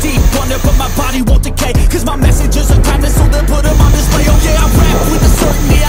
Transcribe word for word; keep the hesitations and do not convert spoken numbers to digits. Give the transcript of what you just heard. deep under, but my body won't decay, cause my messages are timeless, so they'll put them on display. Oh yeah, I rap with a certainty.